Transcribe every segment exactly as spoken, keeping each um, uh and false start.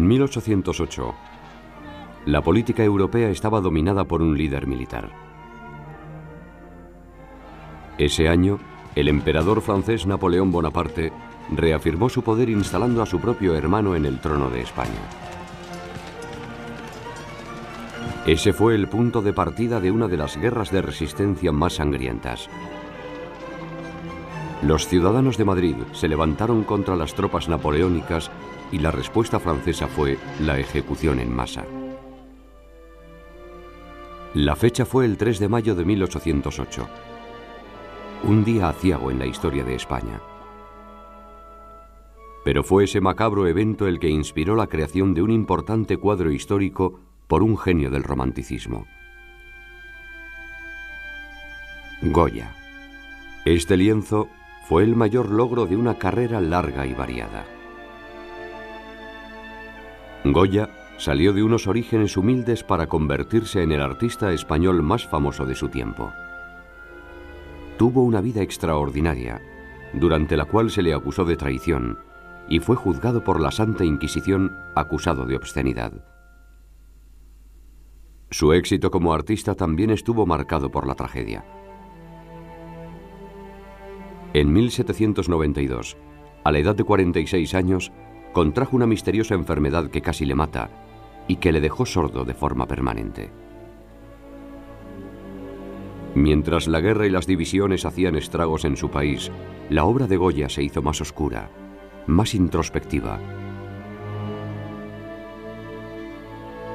En mil ochocientos ocho, la política europea estaba dominada por un líder militar. Ese año, el emperador francés Napoleón Bonaparte reafirmó su poder instalando a su propio hermano en el trono de España. Ese fue el punto de partida de una de las guerras de resistencia más sangrientas. Los ciudadanos de Madrid se levantaron contra las tropas napoleónicas y la respuesta francesa fue la ejecución en masa. La fecha fue el tres de mayo de mil ochocientos ocho, un día aciago en la historia de España. Pero fue ese macabro evento el que inspiró la creación de un importante cuadro histórico por un genio del romanticismo: Goya. Este lienzo fue el mayor logro de una carrera larga y variada. Goya salió de unos orígenes humildes para convertirse en el artista español más famoso de su tiempo. Tuvo una vida extraordinaria, durante la cual se le acusó de traición y fue juzgado por la Santa Inquisición acusado de obscenidad. Su éxito como artista también estuvo marcado por la tragedia. En mil setecientos noventa y dos, a la edad de cuarenta y seis años, contrajo una misteriosa enfermedad que casi le mata y que le dejó sordo de forma permanente. Mientras la guerra y las divisiones hacían estragos en su país, la obra de Goya se hizo más oscura, más introspectiva.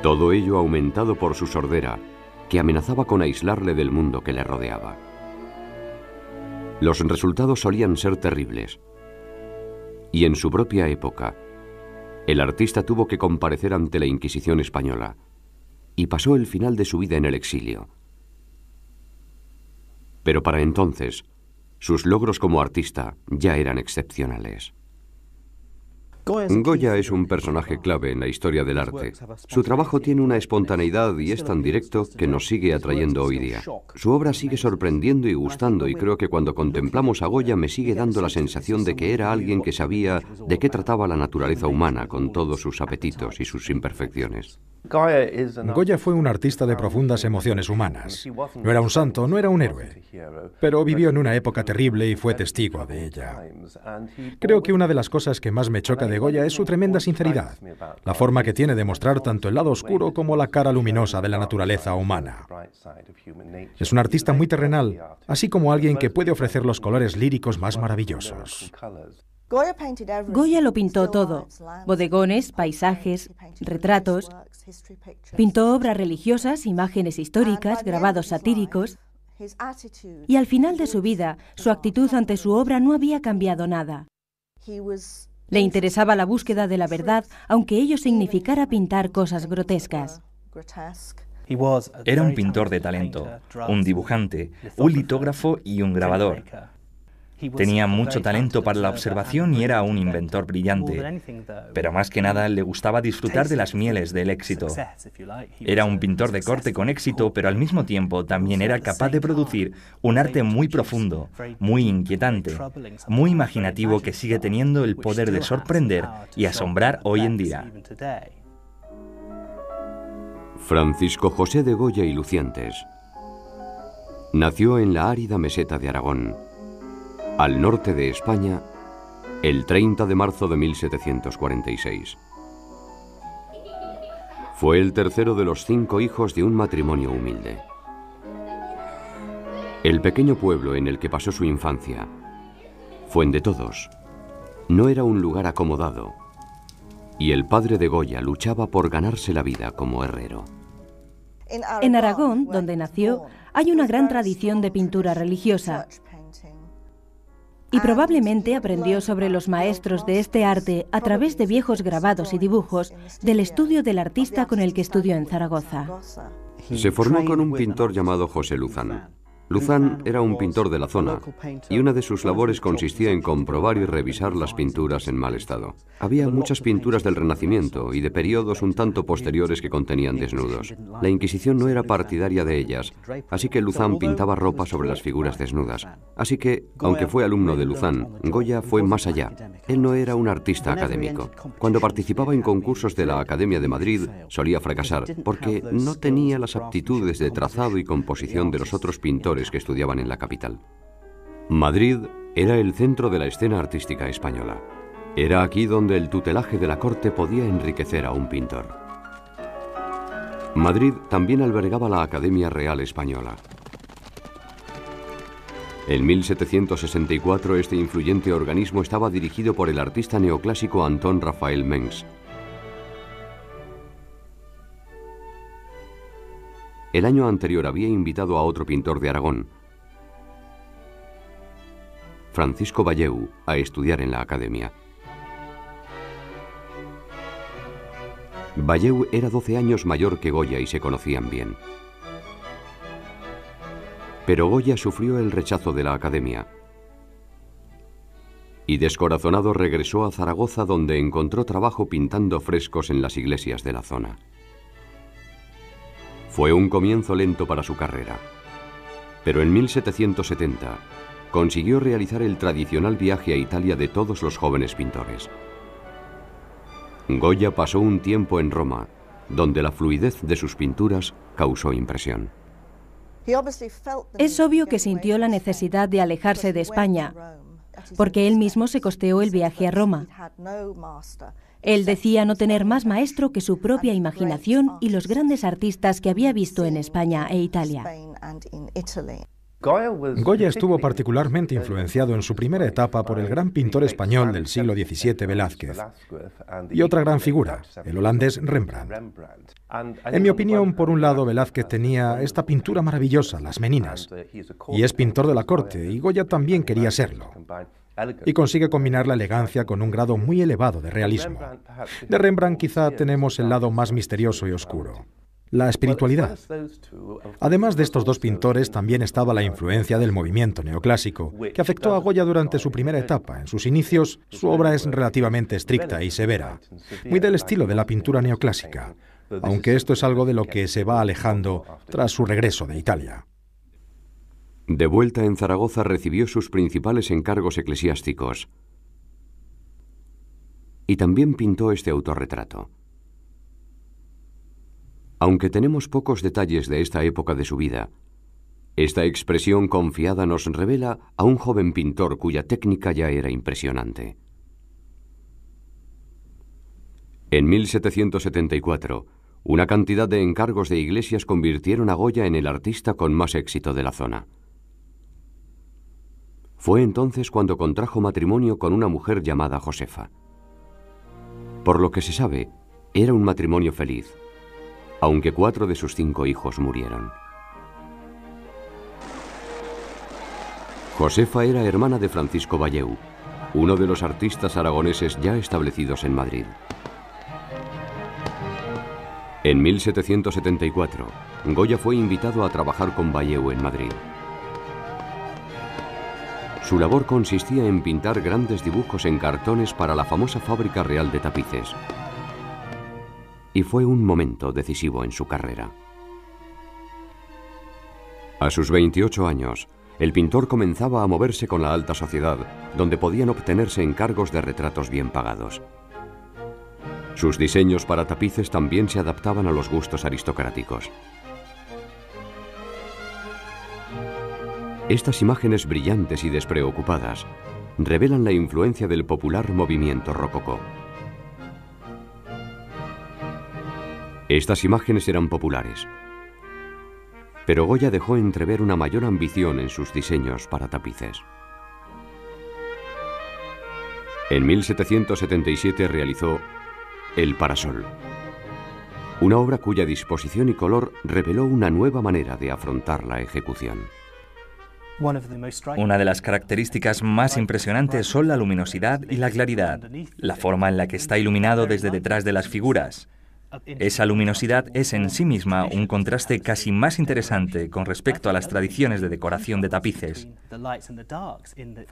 Todo ello aumentado por su sordera, que amenazaba con aislarle del mundo que le rodeaba. Los resultados solían ser terribles. Y en su propia época, el artista tuvo que comparecer ante la Inquisición española y pasó el final de su vida en el exilio. Pero para entonces, sus logros como artista ya eran excepcionales. Goya es un personaje clave en la historia del arte. Su trabajo tiene una espontaneidad y es tan directo que nos sigue atrayendo hoy día. Su obra sigue sorprendiendo y gustando, y creo que cuando contemplamos a Goya me sigue dando la sensación de que era alguien que sabía de qué trataba la naturaleza humana con todos sus apetitos y sus imperfecciones. Goya fue un artista de profundas emociones humanas. No era un santo, no era un héroe, pero vivió en una época terrible y fue testigo de ella. Creo que una de las cosas que más me choca de Goya es su tremenda sinceridad, la forma que tiene de mostrar tanto el lado oscuro como la cara luminosa de la naturaleza humana. Es un artista muy terrenal, así como alguien que puede ofrecer los colores líricos más maravillosos. Goya lo pintó todo: bodegones, paisajes, retratos. Pintó obras religiosas, imágenes históricas, grabados satíricos. Y al final de su vida, su actitud ante su obra no había cambiado nada. Le interesaba la búsqueda de la verdad, aunque ello significara pintar cosas grotescas. Era un pintor de talento, un dibujante, un litógrafo y un grabador. Tenía mucho talento para la observación y era un inventor brillante, pero más que nada le gustaba disfrutar de las mieles del éxito. Era un pintor de corte con éxito, pero al mismo tiempo también era capaz de producir un arte muy profundo, muy inquietante, muy imaginativo, que sigue teniendo el poder de sorprender y asombrar hoy en día. Francisco José de Goya y Lucientes nació en la árida meseta de Aragón, al norte de España, el treinta de marzo de mil setecientos cuarenta y seis. Fue el tercero de los cinco hijos de un matrimonio humilde. El pequeño pueblo en el que pasó su infancia, Fuente de Todos, no era un lugar acomodado, y el padre de Goya luchaba por ganarse la vida como herrero. En Aragón, donde nació, hay una gran tradición de pintura religiosa. Y probablemente aprendió sobre los maestros de este arte a través de viejos grabados y dibujos del estudio del artista con el que estudió en Zaragoza. Se formó con un pintor llamado José Luzán. Luzán era un pintor de la zona y una de sus labores consistía en comprobar y revisar las pinturas en mal estado. Había muchas pinturas del Renacimiento y de periodos un tanto posteriores que contenían desnudos. La Inquisición no era partidaria de ellas, así que Luzán pintaba ropa sobre las figuras desnudas. Así que, aunque fue alumno de Luzán, Goya fue más allá. Él no era un artista académico. Cuando participaba en concursos de la Academia de Madrid, solía fracasar porque no tenía las aptitudes de trazado y composición de los otros pintores que estudiaban en la capital. Madrid era el centro de la escena artística española. Era aquí donde el tutelaje de la corte podía enriquecer a un pintor. Madrid también albergaba la Academia Real Española. En mil setecientos sesenta y cuatro este influyente organismo estaba dirigido por el artista neoclásico Antón Rafael Mengs. El año anterior había invitado a otro pintor de Aragón, Francisco Valleu, a estudiar en la academia. Valleu era doce años mayor que Goya y se conocían bien. Pero Goya sufrió el rechazo de la academia y descorazonado regresó a Zaragoza, donde encontró trabajo pintando frescos en las iglesias de la zona. Fue un comienzo lento para su carrera, pero en mil setecientos setenta consiguió realizar el tradicional viaje a Italia de todos los jóvenes pintores. Goya pasó un tiempo en Roma, donde la fluidez de sus pinturas causó impresión. Es obvio que sintió la necesidad de alejarse de España, porque él mismo se costeó el viaje a Roma. Él decía no tener más maestro que su propia imaginación y los grandes artistas que había visto en España e Italia. Goya estuvo particularmente influenciado en su primera etapa por el gran pintor español del siglo diecisiete, Velázquez, y otra gran figura, el holandés Rembrandt. En mi opinión, por un lado, Velázquez tenía esta pintura maravillosa, Las Meninas, y es pintor de la corte, y Goya también quería serlo. Y consigue combinar la elegancia con un grado muy elevado de realismo. De Rembrandt quizá tenemos el lado más misterioso y oscuro, la espiritualidad. Además de estos dos pintores, también estaba la influencia del movimiento neoclásico, que afectó a Goya durante su primera etapa. En sus inicios, su obra es relativamente estricta y severa, muy del estilo de la pintura neoclásica, aunque esto es algo de lo que se va alejando tras su regreso de Italia. De vuelta en Zaragoza recibió sus principales encargos eclesiásticos y también pintó este autorretrato. Aunque tenemos pocos detalles de esta época de su vida, esta expresión confiada nos revela a un joven pintor cuya técnica ya era impresionante. En mil setecientos setenta y cuatro, una cantidad de encargos de iglesias convirtieron a Goya en el artista con más éxito de la zona. Fue entonces cuando contrajo matrimonio con una mujer llamada Josefa. Por lo que se sabe, era un matrimonio feliz, aunque cuatro de sus cinco hijos murieron. Josefa era hermana de Francisco Bayeu, uno de los artistas aragoneses ya establecidos en Madrid. En mil setecientos setenta y cuatro, Goya fue invitado a trabajar con Bayeu en Madrid. Su labor consistía en pintar grandes dibujos en cartones para la famosa Fábrica Real de Tapices. Y fue un momento decisivo en su carrera. A sus veintiocho años, el pintor comenzaba a moverse con la alta sociedad, donde podían obtenerse encargos de retratos bien pagados. Sus diseños para tapices también se adaptaban a los gustos aristocráticos. Estas imágenes brillantes y despreocupadas revelan la influencia del popular movimiento rococó. Estas imágenes eran populares, pero Goya dejó entrever una mayor ambición en sus diseños para tapices. En mil setecientos setenta y siete realizó El Parasol, una obra cuya disposición y color reveló una nueva manera de afrontar la ejecución. Una de las características más impresionantes son la luminosidad y la claridad, la forma en la que está iluminado desde detrás de las figuras. Esa luminosidad es en sí misma un contraste casi más interesante con respecto a las tradiciones de decoración de tapices.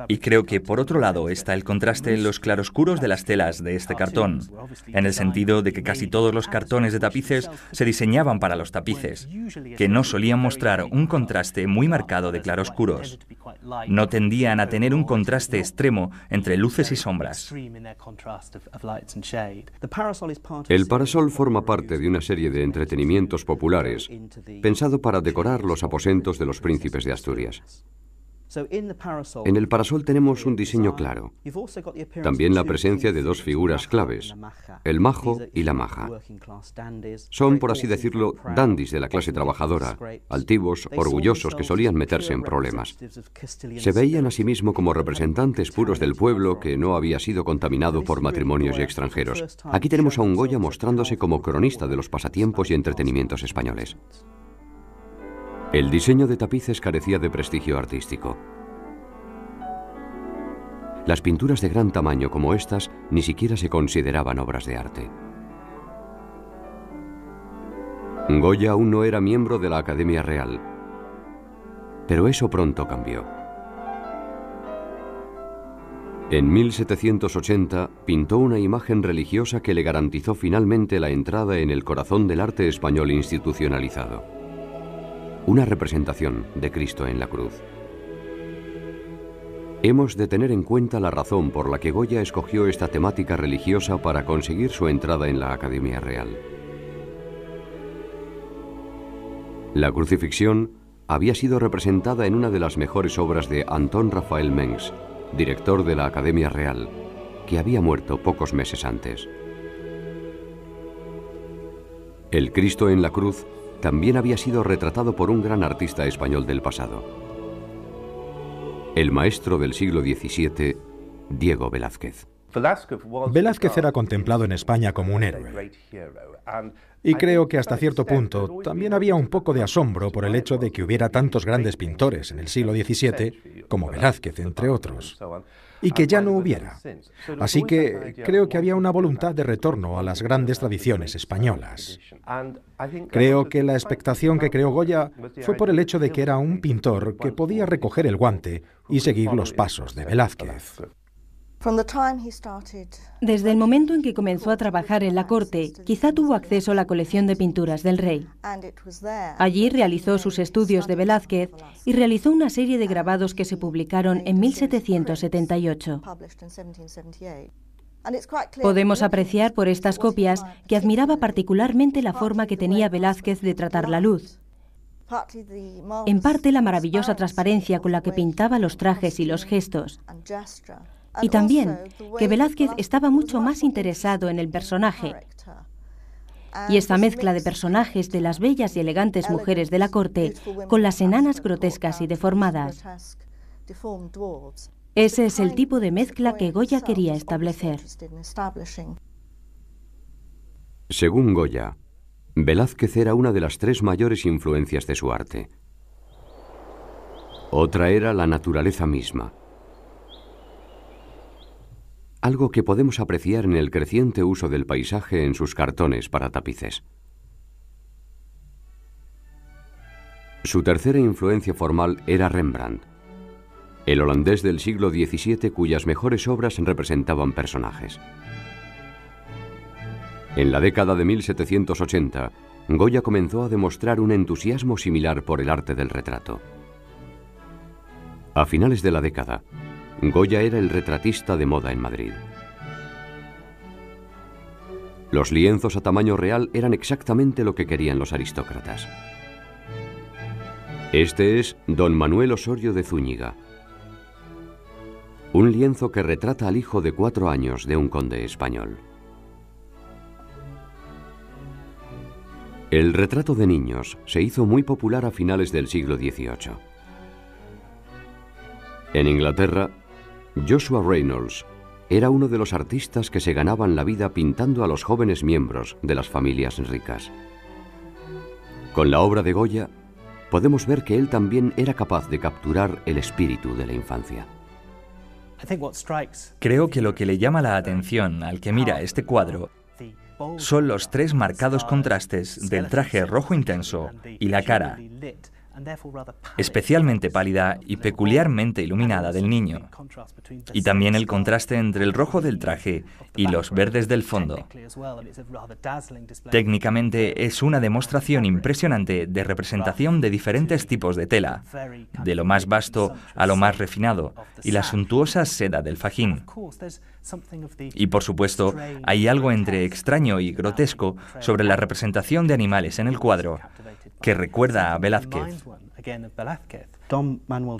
Y creo que, por otro lado, está el contraste en los claroscuros de las telas de este cartón, en el sentido de que casi todos los cartones de tapices se diseñaban para los tapices, que no solían mostrar un contraste muy marcado de claroscuros. No tendían a tener un contraste extremo entre luces y sombras. El parasol forma parte de una serie de entretenimientos populares pensado para decorar los aposentos de los príncipes de Asturias. En el parasol tenemos un diseño claro. También la presencia de dos figuras claves, el majo y la maja. Son, por así decirlo, dandis de la clase trabajadora, altivos, orgullosos, que solían meterse en problemas. Se veían a sí mismos como representantes puros del pueblo que no había sido contaminado por matrimonios y extranjeros. Aquí tenemos a un Goya mostrándose como cronista de los pasatiempos y entretenimientos españoles. El diseño de tapices carecía de prestigio artístico. Las pinturas de gran tamaño como estas ni siquiera se consideraban obras de arte. Goya aún no era miembro de la Academia Real, pero eso pronto cambió. En mil setecientos ochenta pintó una imagen religiosa que le garantizó finalmente la entrada en el corazón del arte español institucionalizado. Una representación de Cristo en la Cruz. Hemos de tener en cuenta la razón por la que Goya escogió esta temática religiosa para conseguir su entrada en la Academia Real. La crucifixión había sido representada en una de las mejores obras de Antón Rafael Mengs, director de la Academia Real, que había muerto pocos meses antes. El Cristo en la Cruz también había sido retratado por un gran artista español del pasado, el maestro del siglo diecisiete, Diego Velázquez. Velázquez era contemplado en España como un héroe. Y creo que hasta cierto punto también había un poco de asombro por el hecho de que hubiera tantos grandes pintores en el siglo diecisiete, como Velázquez, entre otros, y que ya no hubiera. Así que creo que había una voluntad de retorno a las grandes tradiciones españolas. Creo que la expectación que creó Goya fue por el hecho de que era un pintor que podía recoger el guante y seguir los pasos de Velázquez. Desde el momento en que comenzó a trabajar en la corte, quizá tuvo acceso a la colección de pinturas del rey. Allí realizó sus estudios de Velázquez y realizó una serie de grabados que se publicaron en mil setecientos setenta y ocho. Podemos apreciar por estas copias que admiraba particularmente la forma que tenía Velázquez de tratar la luz. En parte la maravillosa transparencia con la que pintaba los trajes y los gestos. Y también que Velázquez estaba mucho más interesado en el personaje. Y esta mezcla de personajes de las bellas y elegantes mujeres de la corte con las enanas grotescas y deformadas. Ese es el tipo de mezcla que Goya quería establecer. Según Goya, Velázquez era una de las tres mayores influencias de su arte. Otra era la naturaleza misma. Algo que podemos apreciar en el creciente uso del paisaje en sus cartones para tapices. Su tercera influencia formal era Rembrandt, el holandés del siglo diecisiete cuyas mejores obras representaban personajes. En la década de mil setecientos ochenta, Goya comenzó a demostrar un entusiasmo similar por el arte del retrato. A finales de la década, Goya era el retratista de moda en Madrid. Los lienzos a tamaño real eran exactamente lo que querían los aristócratas. Este es Don Manuel Osorio de Zúñiga, un lienzo que retrata al hijo de cuatro años de un conde español. El retrato de niños se hizo muy popular a finales del siglo dieciocho. En Inglaterra, Joshua Reynolds era uno de los artistas que se ganaban la vida pintando a los jóvenes miembros de las familias ricas. Con la obra de Goya, podemos ver que él también era capaz de capturar el espíritu de la infancia. Creo que lo que le llama la atención al que mira este cuadro son los tres marcados contrastes del traje rojo intenso y la cara, especialmente pálida y peculiarmente iluminada, del niño, y también el contraste entre el rojo del traje y los verdes del fondo. Técnicamente es una demostración impresionante de representación de diferentes tipos de tela, de lo más vasto a lo más refinado, y la suntuosa seda del fajín. Y por supuesto, hay algo entre extraño y grotesco sobre la representación de animales en el cuadro, que recuerda a Velázquez. Don Manuel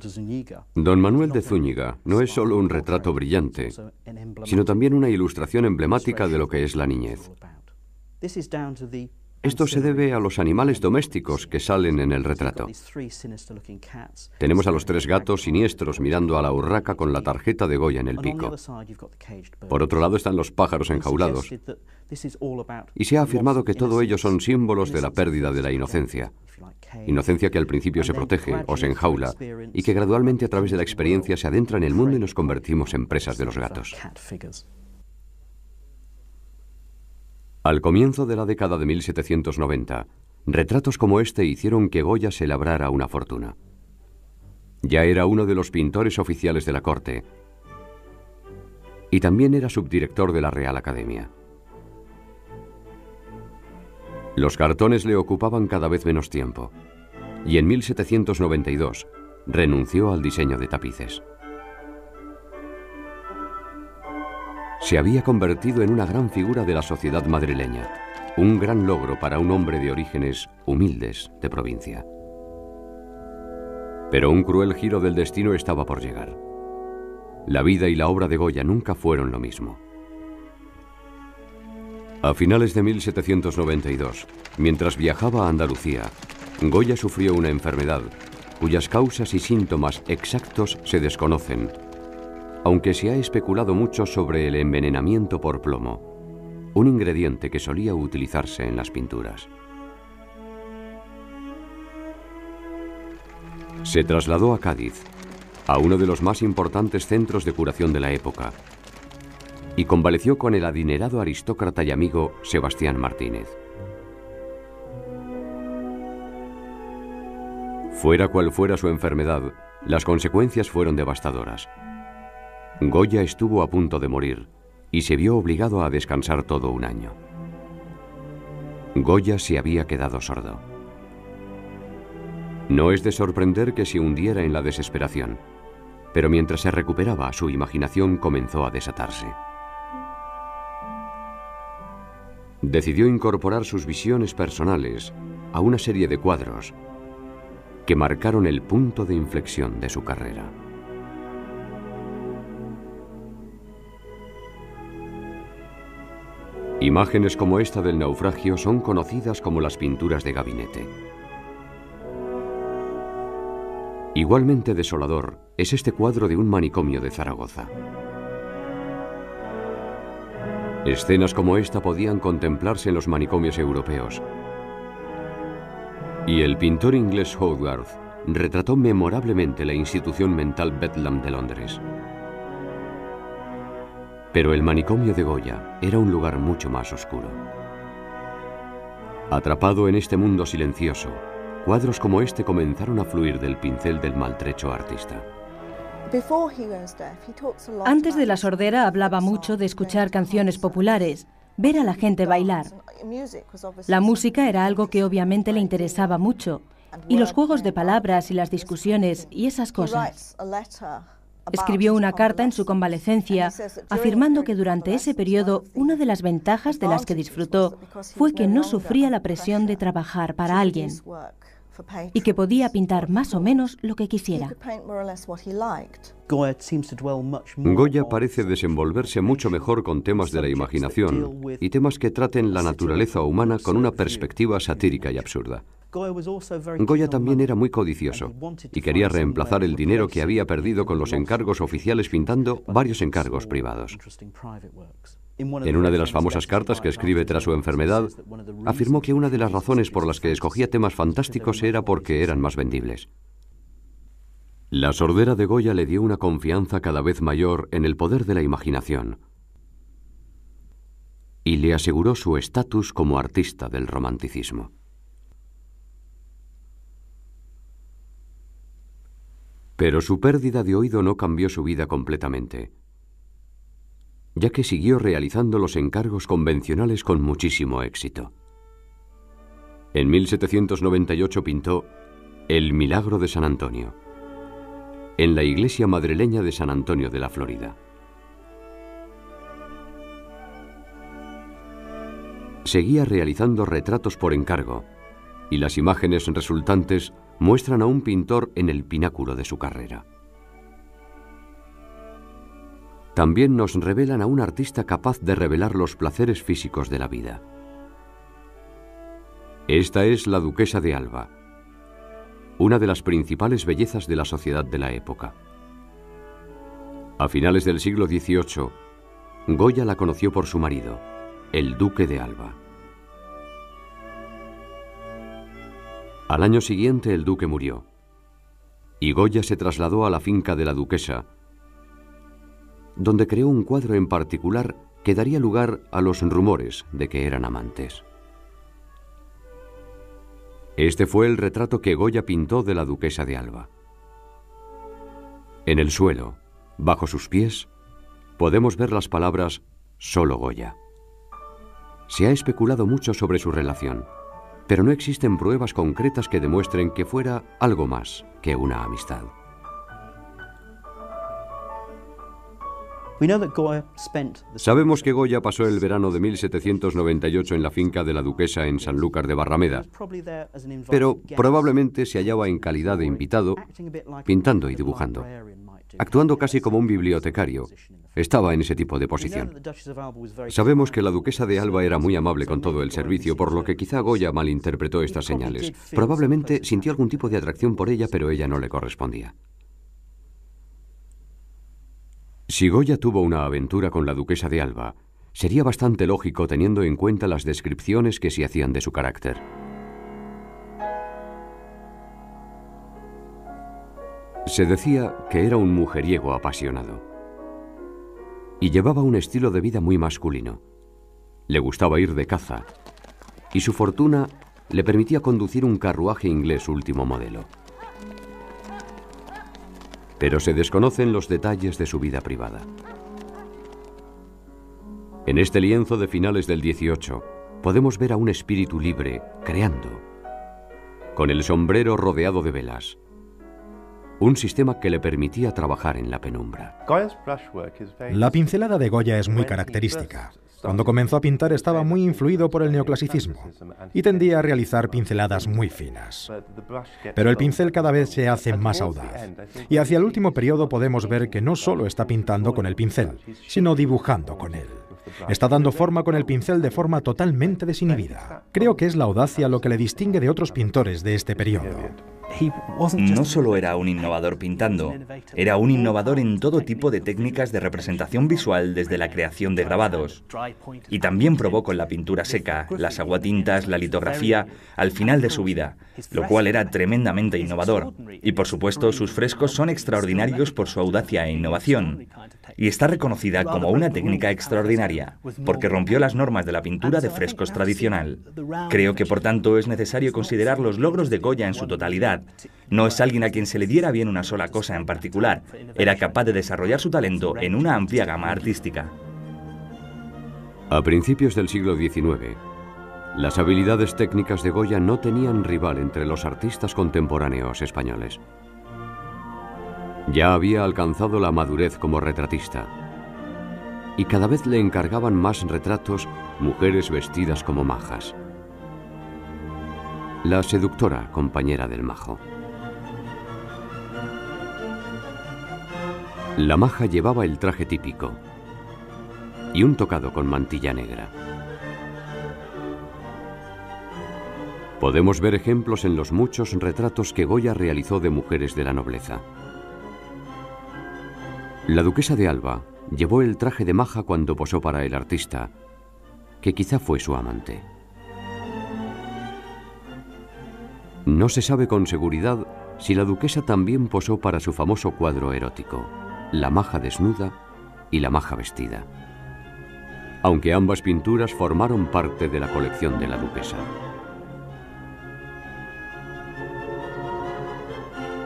de Zúñiga no es solo un retrato brillante, sino también una ilustración emblemática de lo que es la niñez. Esto se debe a los animales domésticos que salen en el retrato. Tenemos a los tres gatos siniestros mirando a la urraca con la tarjeta de Goya en el pico. Por otro lado están los pájaros enjaulados. Y se ha afirmado que todo ello son símbolos de la pérdida de la inocencia. Inocencia que al principio se protege o se enjaula y que gradualmente a través de la experiencia se adentra en el mundo y nos convertimos en presas de los gatos. Al comienzo de la década de mil setecientos noventa, retratos como este hicieron que Goya se labrara una fortuna. Ya era uno de los pintores oficiales de la corte y también era subdirector de la Real Academia. Los cartones le ocupaban cada vez menos tiempo y en mil setecientos noventa y dos renunció al diseño de tapices. Se había convertido en una gran figura de la sociedad madrileña, un gran logro para un hombre de orígenes humildes de provincia. Pero un cruel giro del destino estaba por llegar. La vida y la obra de Goya nunca fueron lo mismo. A finales de mil setecientos noventa y dos, mientras viajaba a Andalucía, Goya sufrió una enfermedad cuyas causas y síntomas exactos se desconocen, aunque se ha especulado mucho sobre el envenenamiento por plomo, un ingrediente que solía utilizarse en las pinturas. Se trasladó a Cádiz, a uno de los más importantes centros de curación de la época, y convaleció con el adinerado aristócrata y amigo Sebastián Martínez. Fuera cual fuera su enfermedad, las consecuencias fueron devastadoras. Goya estuvo a punto de morir y se vio obligado a descansar todo un año. Goya se había quedado sordo. No es de sorprender que se hundiera en la desesperación, pero mientras se recuperaba, su imaginación comenzó a desatarse. Decidió incorporar sus visiones personales a una serie de cuadros que marcaron el punto de inflexión de su carrera. Imágenes como esta del naufragio son conocidas como las pinturas de gabinete. Igualmente desolador es este cuadro de un manicomio de Zaragoza. Escenas como esta podían contemplarse en los manicomios europeos. Y el pintor inglés Hogarth retrató memorablemente la institución mental Bedlam de Londres. Pero el manicomio de Goya era un lugar mucho más oscuro. Atrapado en este mundo silencioso, cuadros como este comenzaron a fluir del pincel del maltrecho artista. Antes de la sordera hablaba mucho de escuchar canciones populares, ver a la gente bailar. La música era algo que obviamente le interesaba mucho, y los juegos de palabras y las discusiones y esas cosas. Escribió una carta en su convalecencia afirmando que durante ese periodo una de las ventajas de las que disfrutó fue que no sufría la presión de trabajar para alguien y que podía pintar más o menos lo que quisiera. Goya parece desenvolverse mucho mejor con temas de la imaginación y temas que traten la naturaleza humana con una perspectiva satírica y absurda. Goya también era muy codicioso y quería reemplazar el dinero que había perdido con los encargos oficiales pintando varios encargos privados. En una de las famosas cartas que escribe tras su enfermedad, afirmó que una de las razones por las que escogía temas fantásticos era porque eran más vendibles. La sordera de Goya le dio una confianza cada vez mayor en el poder de la imaginación. y le aseguró su estatus como artista del romanticismo. Pero su pérdida de oído no cambió su vida completamente, ya que siguió realizando los encargos convencionales con muchísimo éxito. En mil setecientos noventa y ocho pintó El milagro de San Antonio, en la iglesia madrileña de San Antonio de la Florida. Seguía realizando retratos por encargo, y las imágenes resultantes muestran a un pintor en el pináculo de su carrera. También nos revelan a un artista capaz de revelar los placeres físicos de la vida. Esta es la duquesa de Alba, una de las principales bellezas de la sociedad de la época. A finales del siglo dieciocho, Goya la conoció por su marido, el duque de Alba. Al año siguiente el duque murió, y Goya se trasladó a la finca de la duquesa, donde creó un cuadro en particular que daría lugar a los rumores de que eran amantes. Este fue el retrato que Goya pintó de la duquesa de Alba. En el suelo, bajo sus pies, podemos ver las palabras "Solo Goya". Se ha especulado mucho sobre su relación, pero no existen pruebas concretas que demuestren que fuera algo más que una amistad. Sabemos que Goya pasó el verano de mil setecientos noventa y ocho en la finca de la duquesa en Sanlúcar de Barrameda, pero probablemente se hallaba en calidad de invitado, pintando y dibujando, actuando casi como un bibliotecario. Estaba en ese tipo de posición. Sabemos que la duquesa de Alba era muy amable con todo el servicio, por lo que quizá Goya malinterpretó estas señales. Probablemente sintió algún tipo de atracción por ella, pero ella no le correspondía. Si Goya tuvo una aventura con la duquesa de Alba, sería bastante lógico teniendo en cuenta las descripciones que se hacían de su carácter. Se decía que era un mujeriego apasionado y llevaba un estilo de vida muy masculino. Le gustaba ir de caza y su fortuna le permitía conducir un carruaje inglés último modelo. Pero se desconocen los detalles de su vida privada. En este lienzo de finales del dieciocho podemos ver a un espíritu libre, creando, con el sombrero rodeado de velas, un sistema que le permitía trabajar en la penumbra. La pincelada de Goya es muy característica. Cuando comenzó a pintar estaba muy influido por el neoclasicismo y tendía a realizar pinceladas muy finas. Pero el pincel cada vez se hace más audaz. Y hacia el último periodo podemos ver que no solo está pintando con el pincel, sino dibujando con él. Está dando forma con el pincel de forma totalmente desinhibida. Creo que es la audacia lo que le distingue de otros pintores de este periodo. No solo era un innovador pintando, era un innovador en todo tipo de técnicas de representación visual desde la creación de grabados. Y también probó con la pintura seca, las aguatintas, la litografía, al final de su vida, lo cual era tremendamente innovador. Y por supuesto, sus frescos son extraordinarios por su audacia e innovación. Y está reconocida como una técnica extraordinaria, porque rompió las normas de la pintura de frescos tradicional. Creo que por tanto es necesario considerar los logros de Goya en su totalidad. No es alguien a quien se le diera bien una sola cosa en particular. Era capaz de desarrollar su talento en una amplia gama artística. A principios del siglo diecinueve, las habilidades técnicas de Goya no tenían rival entre los artistas contemporáneos españoles. Ya había alcanzado la madurez como retratista, y cada vez le encargaban más retratos mujeres vestidas como majas. La seductora compañera del majo. La maja llevaba el traje típico y un tocado con mantilla negra. Podemos ver ejemplos en los muchos retratos que Goya realizó de mujeres de la nobleza. La duquesa de Alba llevó el traje de maja cuando posó para el artista, que quizá fue su amante. No se sabe con seguridad si la duquesa también posó para su famoso cuadro erótico, La maja desnuda y la maja vestida. aunque ambas pinturas formaron parte de la colección de la duquesa.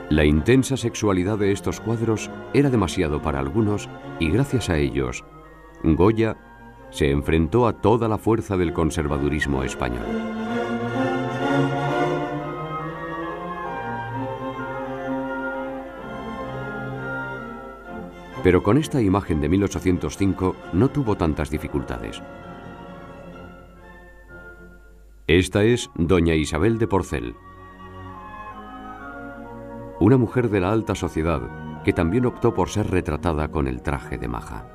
La intensa sexualidad de estos cuadros era demasiado para algunos y gracias a ellos, Goya se enfrentó a toda la fuerza del conservadurismo español. Pero con esta imagen de mil ochocientos cinco no tuvo tantas dificultades. Esta es Doña Isabel de Porcel. Una mujer de la alta sociedad que también optó por ser retratada con el traje de maja.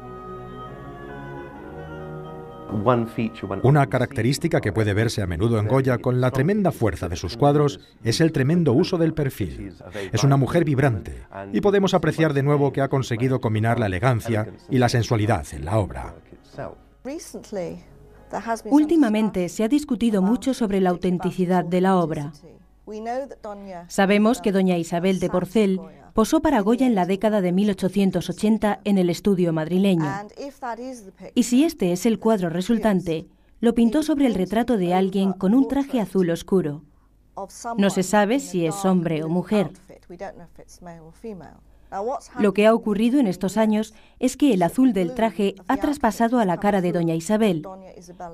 Una característica que puede verse a menudo en Goya con la tremenda fuerza de sus cuadros es el tremendo uso del perfil. Es una mujer vibrante y podemos apreciar de nuevo que ha conseguido combinar la elegancia y la sensualidad en la obra. Últimamente se ha discutido mucho sobre la autenticidad de la obra. Sabemos que Doña Isabel de Porcel posó para Goya en la década de mil ochocientos ochenta en el estudio madrileño. Y si este es el cuadro resultante, lo pintó sobre el retrato de alguien con un traje azul oscuro. No se sabe si es hombre o mujer. Lo que ha ocurrido en estos años es que el azul del traje ha traspasado a la cara de Doña Isabel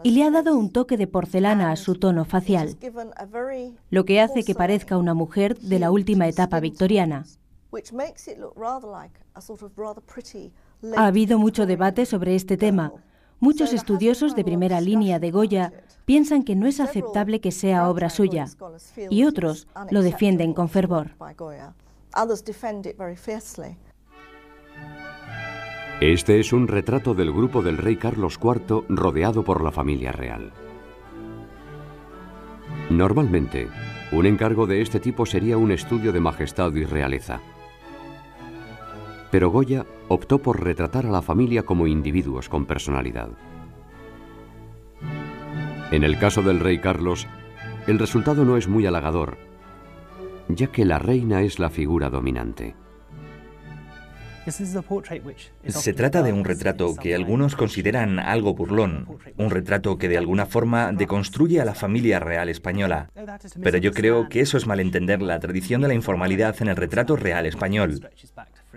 y le ha dado un toque de porcelana a su tono facial, lo que hace que parezca una mujer de la última etapa victoriana. Ha habido mucho debate sobre este tema. Muchos estudiosos de primera línea de Goya piensan que no es aceptable que sea obra suya y otros lo defienden con fervor. Este es un retrato del grupo del rey Carlos cuarto rodeado por la familia real. Normalmente, un encargo de este tipo sería un estudio de majestad y realeza. Pero Goya optó por retratar a la familia como individuos con personalidad. En el caso del rey Carlos, el resultado no es muy halagador, ya que la reina es la figura dominante. Se trata de un retrato que algunos consideran algo burlón, un retrato que de alguna forma deconstruye a la familia real española. Pero yo creo que eso es malentender la tradición de la informalidad en el retrato real español,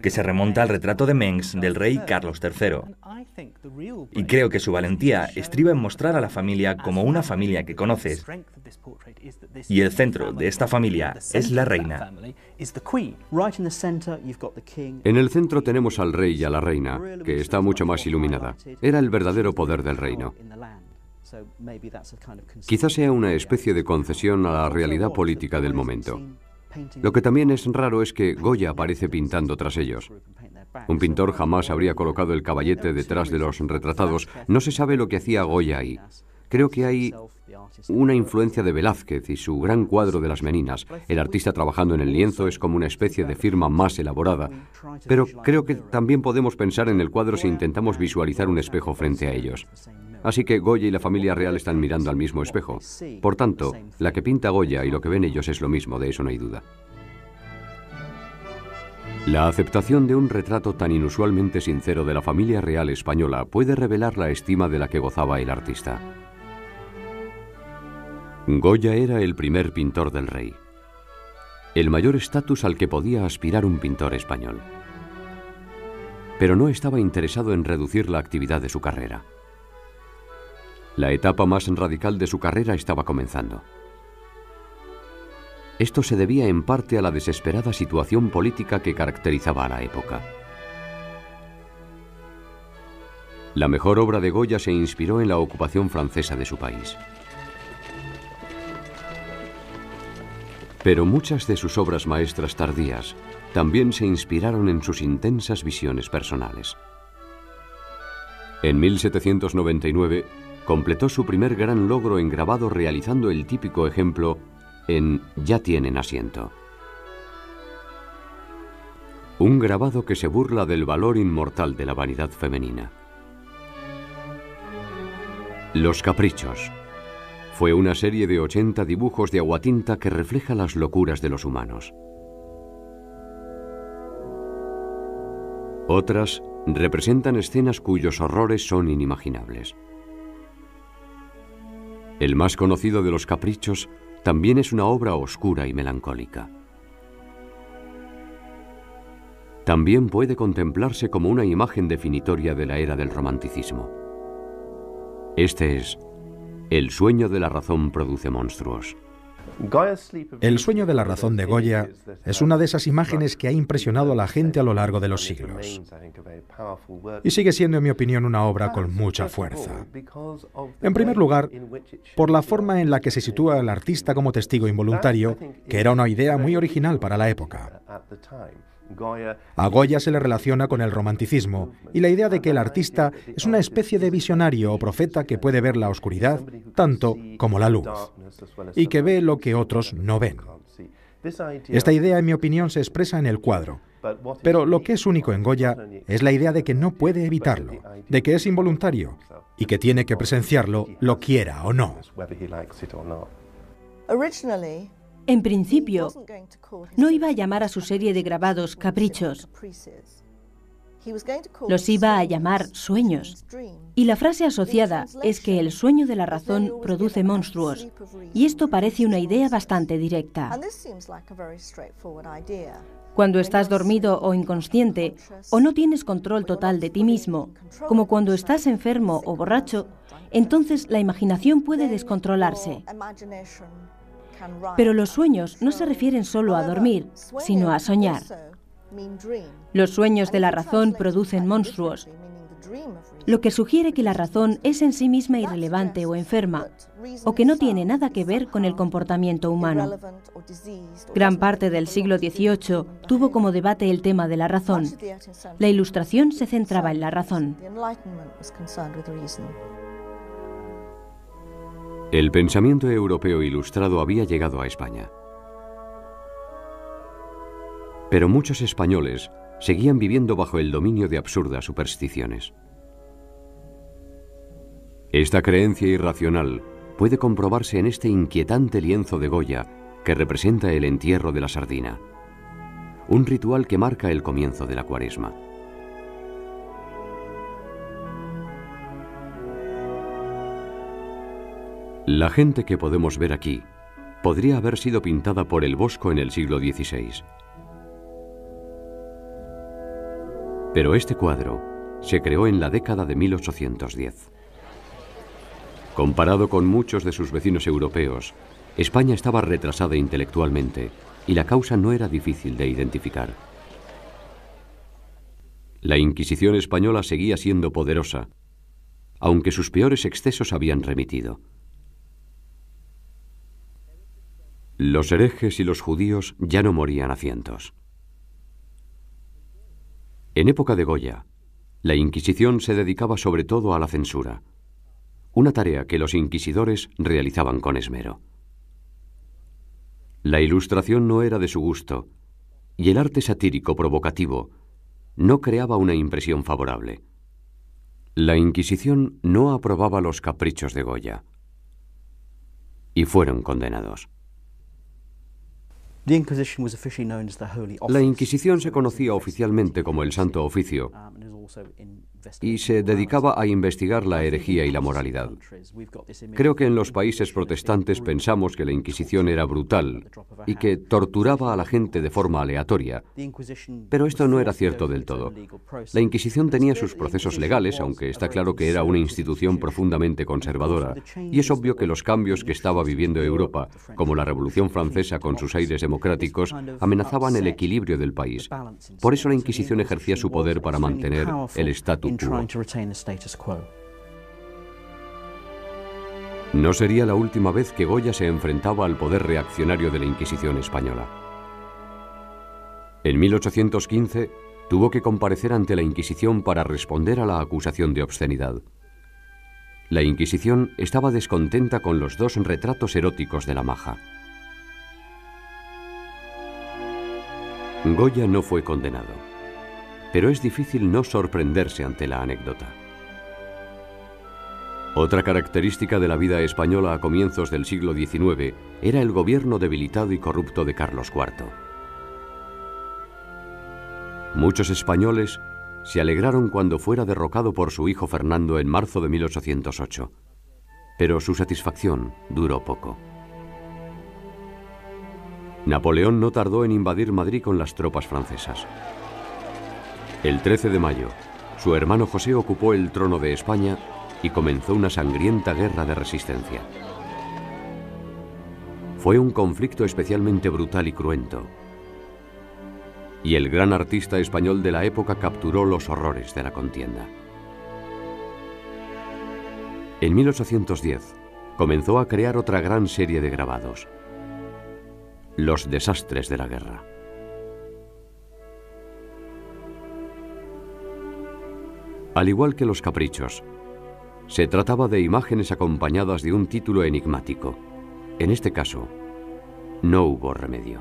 que se remonta al retrato de Mengs del rey Carlos tercero. Y creo que su valentía estriba en mostrar a la familia como una familia que conoces. Y el centro de esta familia es la reina. En el centro tenemos al rey y a la reina, que está mucho más iluminada. Era el verdadero poder del reino. Quizás sea una especie de concesión a la realidad política del momento. Lo que también es raro es que Goya aparece pintando tras ellos. Un pintor jamás habría colocado el caballete detrás de los retratados. No se sabe lo que hacía Goya ahí. Creo que hay una influencia de Velázquez y su gran cuadro de Las Meninas. El artista trabajando en el lienzo es como una especie de firma más elaborada. Pero creo que también podemos pensar en el cuadro si intentamos visualizar un espejo frente a ellos. Así que Goya y la familia real están mirando al mismo espejo. Por tanto, la que pinta Goya y lo que ven ellos es lo mismo, de eso no hay duda. La aceptación de un retrato tan inusualmente sincero de la familia real española puede revelar la estima de la que gozaba el artista. Goya era el primer pintor del rey, el mayor estatus al que podía aspirar un pintor español. Pero no estaba interesado en reducir la actividad de su carrera. La etapa más radical de su carrera estaba comenzando. Esto se debía en parte a la desesperada situación política que caracterizaba a la época. La mejor obra de Goya se inspiró en la ocupación francesa de su país. Pero muchas de sus obras maestras tardías también se inspiraron en sus intensas visiones personales. En mil setecientos noventa y nueve completó su primer gran logro en grabado realizando el típico ejemplo en Ya tienen asiento. Un grabado que se burla del valor inmortal de la vanidad femenina. Los Caprichos. Fue una serie de ochenta dibujos de aguatinta que refleja las locuras de los humanos. Otras representan escenas cuyos horrores son inimaginables. El más conocido de los Caprichos también es una obra oscura y melancólica. También puede contemplarse como una imagen definitoria de la era del romanticismo. Este es El sueño de la razón produce monstruos. El sueño de la razón de Goya es una de esas imágenes que ha impresionado a la gente a lo largo de los siglos y sigue siendo, en mi opinión, una obra con mucha fuerza. En primer lugar, por la forma en la que se sitúa al artista como testigo involuntario, que era una idea muy original para la época. A Goya se le relaciona con el romanticismo y la idea de que el artista es una especie de visionario o profeta que puede ver la oscuridad tanto como la luz y que ve lo que otros no ven. Esta idea, en mi opinión, se expresa en el cuadro, pero lo que es único en Goya es la idea de que no puede evitarlo, de que es involuntario y que tiene que presenciarlo, lo quiera o no. En principio, no iba a llamar a su serie de grabados Caprichos. Los iba a llamar sueños. Y la frase asociada es que el sueño de la razón produce monstruos. Y esto parece una idea bastante directa. Cuando estás dormido o inconsciente, o no tienes control total de ti mismo, como cuando estás enfermo o borracho, entonces la imaginación puede descontrolarse. Pero los sueños no se refieren solo a dormir, sino a soñar. Los sueños de la razón producen monstruos, lo que sugiere que la razón es en sí misma irrelevante o enferma, o que no tiene nada que ver con el comportamiento humano. Gran parte del siglo dieciocho tuvo como debate el tema de la razón. La Ilustración se centraba en la razón. El pensamiento europeo ilustrado había llegado a España. Pero muchos españoles seguían viviendo bajo el dominio de absurdas supersticiones. Esta creencia irracional puede comprobarse en este inquietante lienzo de Goya que representa el entierro de la sardina, un ritual que marca el comienzo de la Cuaresma. La gente que podemos ver aquí podría haber sido pintada por el Bosco en el siglo dieciséis. Pero este cuadro se creó en la década de mil ochocientos diez. Comparado con muchos de sus vecinos europeos, España estaba retrasada intelectualmente y la causa no era difícil de identificar. La Inquisición española seguía siendo poderosa, aunque sus peores excesos habían remitido. Los herejes y los judíos ya no morían a cientos. En época de Goya, la Inquisición se dedicaba sobre todo a la censura, una tarea que los inquisidores realizaban con esmero. La ilustración no era de su gusto y el arte satírico provocativo no creaba una impresión favorable. La Inquisición no aprobaba los caprichos de Goya y fueron condenados. La Inquisición se conocía oficialmente como el Santo Oficio y se dedicaba a investigar la herejía y la moralidad. Creo que en los países protestantes pensamos que la Inquisición era brutal y que torturaba a la gente de forma aleatoria, pero esto no era cierto del todo. La Inquisición tenía sus procesos legales, aunque está claro que era una institución profundamente conservadora, y es obvio que los cambios que estaba viviendo Europa, como la Revolución Francesa con sus aires democráticos, amenazaban el equilibrio del país. Por eso la Inquisición ejercía su poder para mantener el statu quo. No sería la última vez que Goya se enfrentaba al poder reaccionario de la Inquisición española. En mil ochocientos quince tuvo que comparecer ante la Inquisición para responder a la acusación de obscenidad. La Inquisición estaba descontenta con los dos retratos eróticos de la maja. Goya no fue condenado, pero es difícil no sorprenderse ante la anécdota. Otra característica de la vida española a comienzos del siglo diecinueve era el gobierno debilitado y corrupto de Carlos cuarto. Muchos españoles se alegraron cuando fuera derrocado por su hijo Fernando en marzo de mil ochocientos ocho, pero su satisfacción duró poco. Napoleón no tardó en invadir Madrid con las tropas francesas. El trece de mayo, su hermano José ocupó el trono de España y comenzó una sangrienta guerra de resistencia. Fue un conflicto especialmente brutal y cruento, y el gran artista español de la época capturó los horrores de la contienda. En mil ochocientos diez comenzó a crear otra gran serie de grabados, los desastres de la guerra. Al igual que los caprichos, se trataba de imágenes acompañadas de un título enigmático. En este caso, no hubo remedio.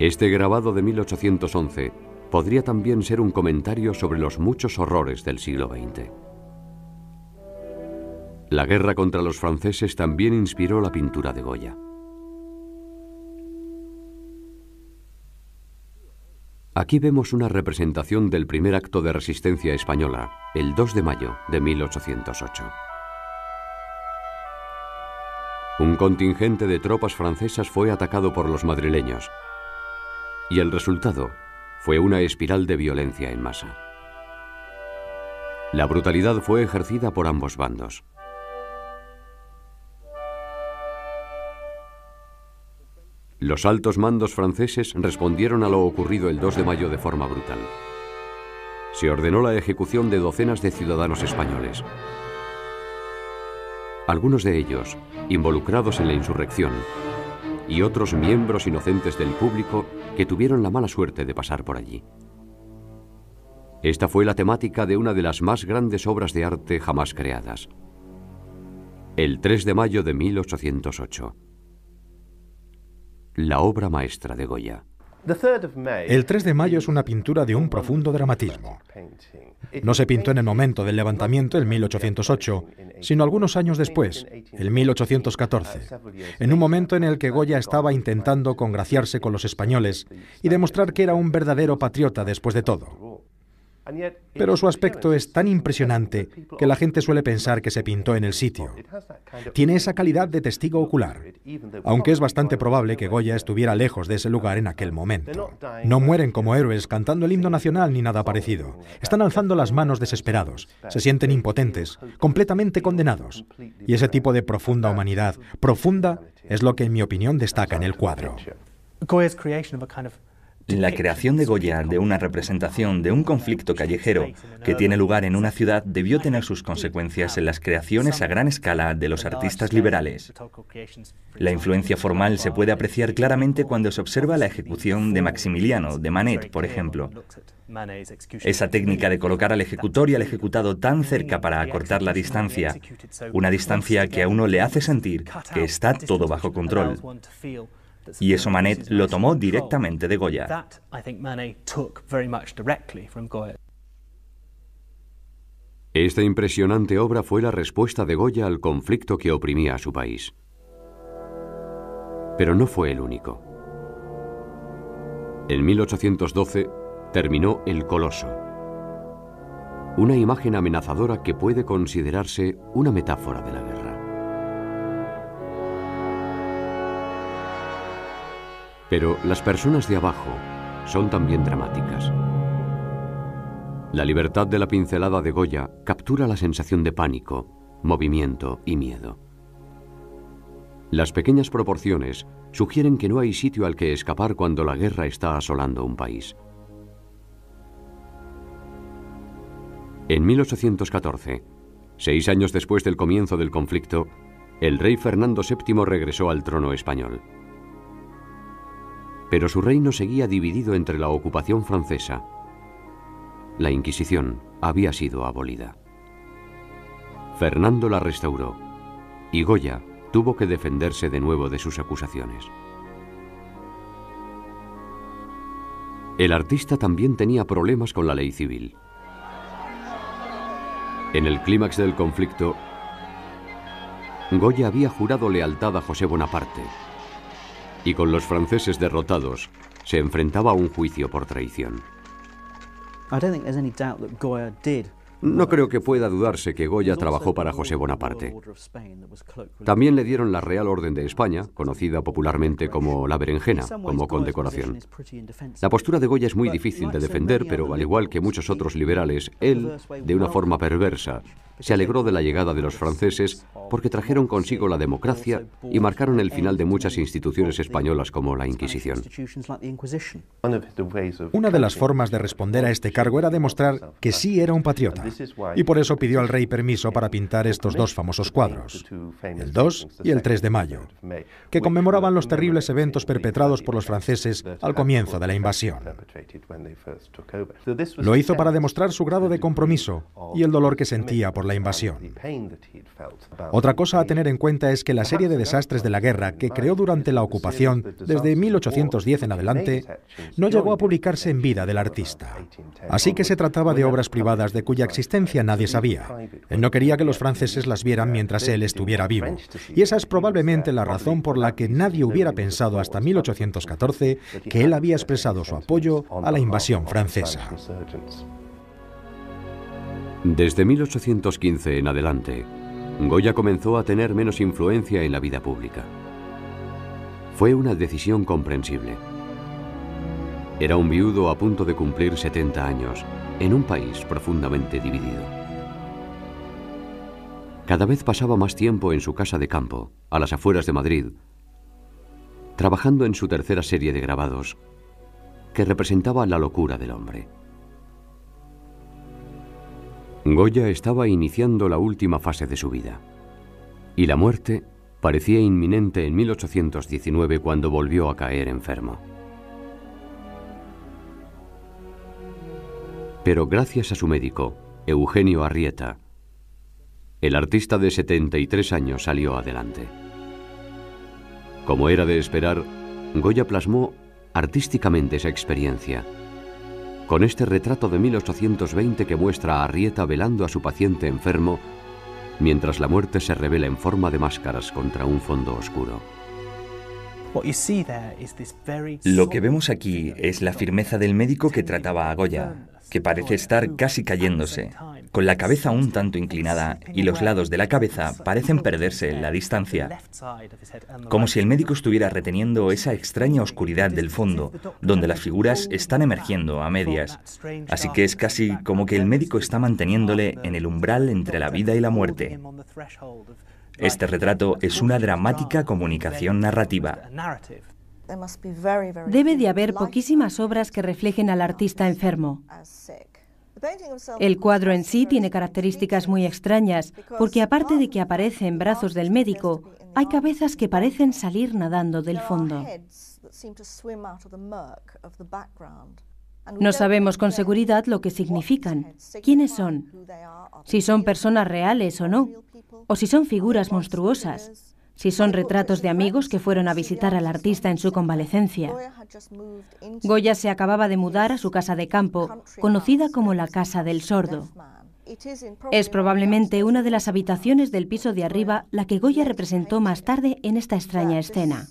Este grabado de mil ochocientos once podría también ser un comentario sobre los muchos horrores del siglo veinte. La guerra contra los franceses también inspiró la pintura de Goya. Aquí vemos una representación del primer acto de resistencia española, el dos de mayo de mil ochocientos ocho. Un contingente de tropas francesas fue atacado por los madrileños, y el resultado fue una espiral de violencia en masa. La brutalidad fue ejercida por ambos bandos. Los altos mandos franceses respondieron a lo ocurrido el dos de mayo de forma brutal. Se ordenó la ejecución de docenas de ciudadanos españoles, algunos de ellos involucrados en la insurrección, y otros miembros inocentes del público que tuvieron la mala suerte de pasar por allí. Esta fue la temática de una de las más grandes obras de arte jamás creadas, el tres de mayo de mil ochocientos ocho, la obra maestra de Goya. El tres de mayo es una pintura de un profundo dramatismo. No se pintó en el momento del levantamiento, en mil ochocientos ocho, sino algunos años después, en mil ochocientos catorce, en un momento en el que Goya estaba intentando congraciarse con los españoles y demostrar que era un verdadero patriota después de todo. Pero su aspecto es tan impresionante que la gente suele pensar que se pintó en el sitio. Tiene esa calidad de testigo ocular, aunque es bastante probable que Goya estuviera lejos de ese lugar en aquel momento. No mueren como héroes cantando el himno nacional ni nada parecido. Están alzando las manos desesperados, se sienten impotentes, completamente condenados. Y ese tipo de profunda humanidad, profunda, es lo que en mi opinión destaca en el cuadro. La creación de Goya de una representación de un conflicto callejero que tiene lugar en una ciudad debió tener sus consecuencias en las creaciones a gran escala de los artistas liberales. La influencia formal se puede apreciar claramente cuando se observa la ejecución de Maximiliano, de Manet, por ejemplo. Esa técnica de colocar al ejecutor y al ejecutado tan cerca para acortar la distancia, una distancia que a uno le hace sentir que está todo bajo control. Y eso Manet lo tomó directamente de Goya. Esta impresionante obra fue la respuesta de Goya al conflicto que oprimía a su país. Pero no fue el único. En mil ochocientos doce terminó El Coloso, una imagen amenazadora que puede considerarse una metáfora de la guerra. Pero las personas de abajo son también dramáticas. La libertad de la pincelada de Goya captura la sensación de pánico, movimiento y miedo. Las pequeñas proporciones sugieren que no hay sitio al que escapar cuando la guerra está asolando un país. En mil ochocientos catorce, seis años después del comienzo del conflicto, el rey Fernando séptimo regresó al trono español. Pero su reino seguía dividido entre la ocupación francesa. La Inquisición había sido abolida. Fernando la restauró y Goya tuvo que defenderse de nuevo de sus acusaciones. El artista también tenía problemas con la ley civil. En el clímax del conflicto, Goya había jurado lealtad a José Bonaparte, y con los franceses derrotados, se enfrentaba a un juicio por traición. No creo que pueda dudarse que Goya trabajó para José Bonaparte. También le dieron la Real Orden de España, conocida popularmente como la berenjena, como condecoración. La postura de Goya es muy difícil de defender, pero al igual que muchos otros liberales, él, de una forma perversa, se alegró de la llegada de los franceses porque trajeron consigo la democracia y marcaron el final de muchas instituciones españolas como la Inquisición. Una de las formas de responder a este cargo era demostrar que sí era un patriota, y por eso pidió al rey permiso para pintar estos dos famosos cuadros, el dos y el tres de mayo, que conmemoraban los terribles eventos perpetrados por los franceses al comienzo de la invasión. Lo hizo para demostrar su grado de compromiso y el dolor que sentía por la invasión. Otra cosa a tener en cuenta es que la serie de desastres de la guerra que creó durante la ocupación desde mil ochocientos diez en adelante no llegó a publicarse en vida del artista. Así que se trataba de obras privadas de cuya existencia nadie sabía. Él no quería que los franceses las vieran mientras él estuviera vivo. Y esa es probablemente la razón por la que nadie hubiera pensado hasta mil ochocientos catorce que él había expresado su apoyo a la invasión francesa. Desde mil ochocientos quince en adelante, Goya comenzó a tener menos influencia en la vida pública. Fue una decisión comprensible. Era un viudo a punto de cumplir setenta años, en un país profundamente dividido. Cada vez pasaba más tiempo en su casa de campo, a las afueras de Madrid, trabajando en su tercera serie de grabados, que representaba la locura del hombre. Goya estaba iniciando la última fase de su vida, y la muerte parecía inminente en mil ochocientos diecinueve cuando volvió a caer enfermo. Pero gracias a su médico, Eugenio Arrieta, el artista de setenta y tres años salió adelante. Como era de esperar, Goya plasmó artísticamente esa experiencia, con este retrato de mil ochocientos veinte que muestra a Arrieta velando a su paciente enfermo, mientras la muerte se revela en forma de máscaras contra un fondo oscuro. Lo que vemos aquí es la firmeza del médico que trataba a Goya, que parece estar casi cayéndose, con la cabeza un tanto inclinada y los lados de la cabeza parecen perderse en la distancia, como si el médico estuviera reteniendo esa extraña oscuridad del fondo, donde las figuras están emergiendo a medias. Así que es casi como que el médico está manteniéndole en el umbral entre la vida y la muerte. Este retrato es una dramática comunicación narrativa. Debe de haber poquísimas obras que reflejen al artista enfermo. El cuadro en sí tiene características muy extrañas, porque aparte de que aparece en brazos del médico, hay cabezas que parecen salir nadando del fondo. No sabemos con seguridad lo que significan, quiénes son, si son personas reales o no, o si son figuras monstruosas, si son retratos de amigos que fueron a visitar al artista en su convalecencia. Goya se acababa de mudar a su casa de campo, conocida como la Casa del Sordo. Es probablemente una de las habitaciones del piso de arriba la que Goya representó más tarde en esta extraña escena.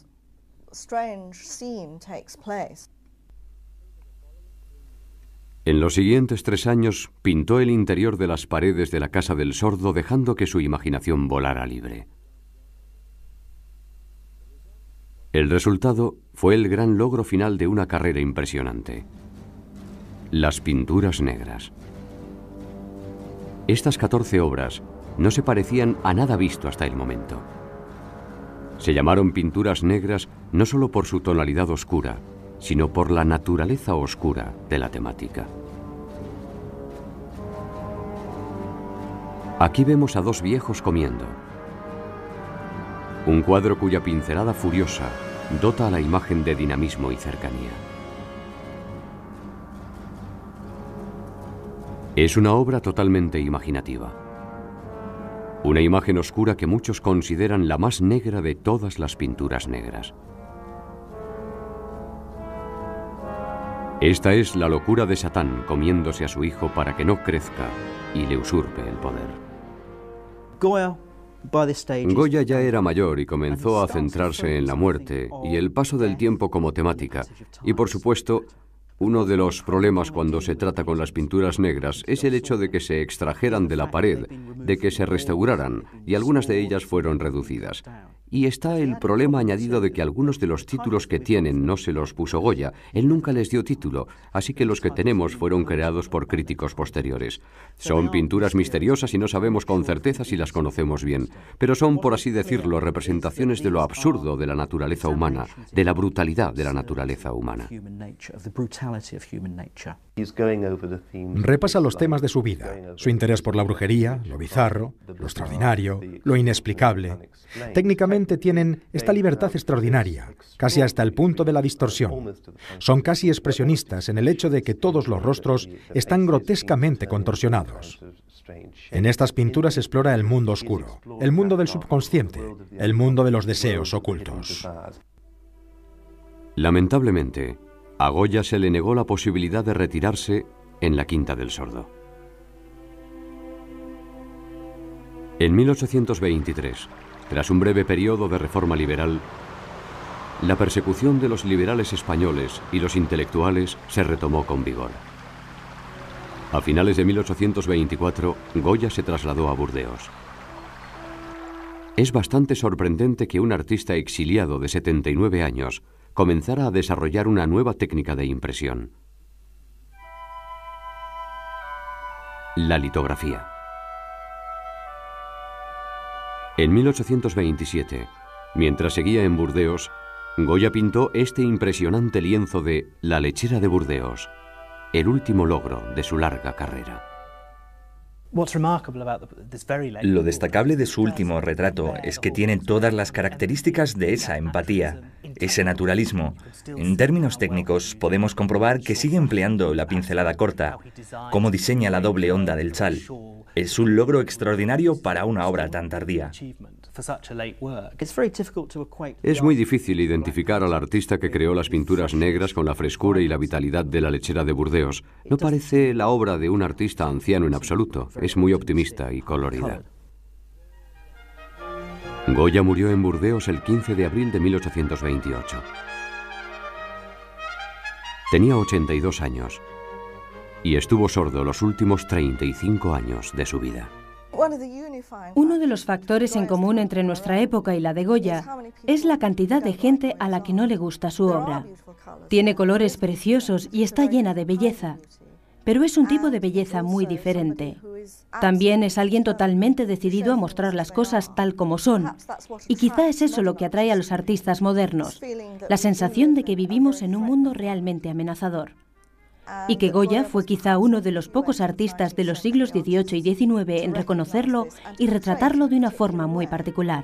En los siguientes tres años pintó el interior de las paredes de la Casa del Sordo, dejando que su imaginación volara libre. El resultado fue el gran logro final de una carrera impresionante: las pinturas negras. Estas catorce obras no se parecían a nada visto hasta el momento. Se llamaron pinturas negras no solo por su tonalidad oscura, sino por la naturaleza oscura de la temática. Aquí vemos a dos viejos comiendo. Un cuadro cuya pincelada furiosa dota a la imagen de dinamismo y cercanía. Es una obra totalmente imaginativa. Una imagen oscura que muchos consideran la más negra de todas las pinturas negras. Esta es la locura de Satán comiéndose a su hijo para que no crezca y le usurpe el poder. Goya. Goya ya era mayor y comenzó a centrarse en la muerte y el paso del tiempo como temática, y por supuesto Uno de los problemas cuando se trata con las pinturas negras es el hecho de que se extrajeran de la pared, de que se restauraran, y algunas de ellas fueron reducidas. Y está el problema añadido de que algunos de los títulos que tienen no se los puso Goya, él nunca les dio título, así que los que tenemos fueron creados por críticos posteriores. Son pinturas misteriosas y no sabemos con certeza si las conocemos bien, pero son, por así decirlo, representaciones de lo absurdo de la naturaleza humana, de la brutalidad de la naturaleza humana. Repasa los temas de su vida, su interés por la brujería, lo bizarro, lo extraordinario, lo inexplicable. Técnicamente tienen esta libertad extraordinaria, casi hasta el punto de la distorsión. Son casi expresionistas en el hecho de que todos los rostros están grotescamente contorsionados. En estas pinturas se explora el mundo oscuro, el mundo del subconsciente, el mundo de los deseos ocultos. Lamentablemente, a Goya se le negó la posibilidad de retirarse en la Quinta del Sordo. En mil ochocientos veintitrés, tras un breve periodo de reforma liberal, la persecución de los liberales españoles y los intelectuales se retomó con vigor. A finales de mil ochocientos veinticuatro, Goya se trasladó a Burdeos. Es bastante sorprendente que un artista exiliado de setenta y nueve años comenzara a desarrollar una nueva técnica de impresión: la litografía. En mil ochocientos veintisiete, mientras seguía en Burdeos, Goya pintó este impresionante lienzo de La lechera de Burdeos, el último logro de su larga carrera. Lo destacable de su último retrato es que tiene todas las características de esa empatía, ese naturalismo. En términos técnicos, podemos comprobar que sigue empleando la pincelada corta, como diseña la doble onda del chal. Es un logro extraordinario para una obra tan tardía. Es muy difícil identificar al artista que creó las pinturas negras con la frescura y la vitalidad de La lechera de Burdeos. No parece la obra de un artista anciano en absoluto. Es muy optimista y colorida. Goya murió en Burdeos el quince de abril de mil ochocientos veintiocho. Tenía ochenta y dos años y estuvo sordo los últimos treinta y cinco años de su vida. Uno de los factores en común entre nuestra época y la de Goya es la cantidad de gente a la que no le gusta su obra. Tiene colores preciosos y está llena de belleza, pero es un tipo de belleza muy diferente. También es alguien totalmente decidido a mostrar las cosas tal como son, y quizá es eso lo que atrae a los artistas modernos, la sensación de que vivimos en un mundo realmente amenazador. Y que Goya fue quizá uno de los pocos artistas de los siglos dieciocho y diecinueve en reconocerlo y retratarlo de una forma muy particular.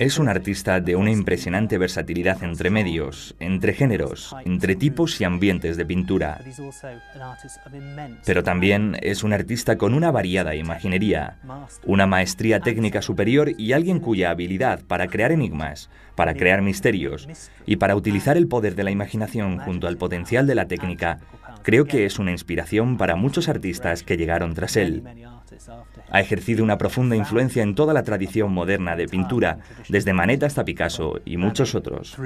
Es un artista de una impresionante versatilidad entre medios, entre géneros, entre tipos y ambientes de pintura. Pero también es un artista con una variada imaginería, una maestría técnica superior y alguien cuya habilidad para crear enigmas, para crear misterios y para utilizar el poder de la imaginación junto al potencial de la técnica, creo que es una inspiración para muchos artistas que llegaron tras él. Ha ejercido una profunda influencia en toda la tradición moderna de pintura, desde Manet hasta Picasso y muchos otros.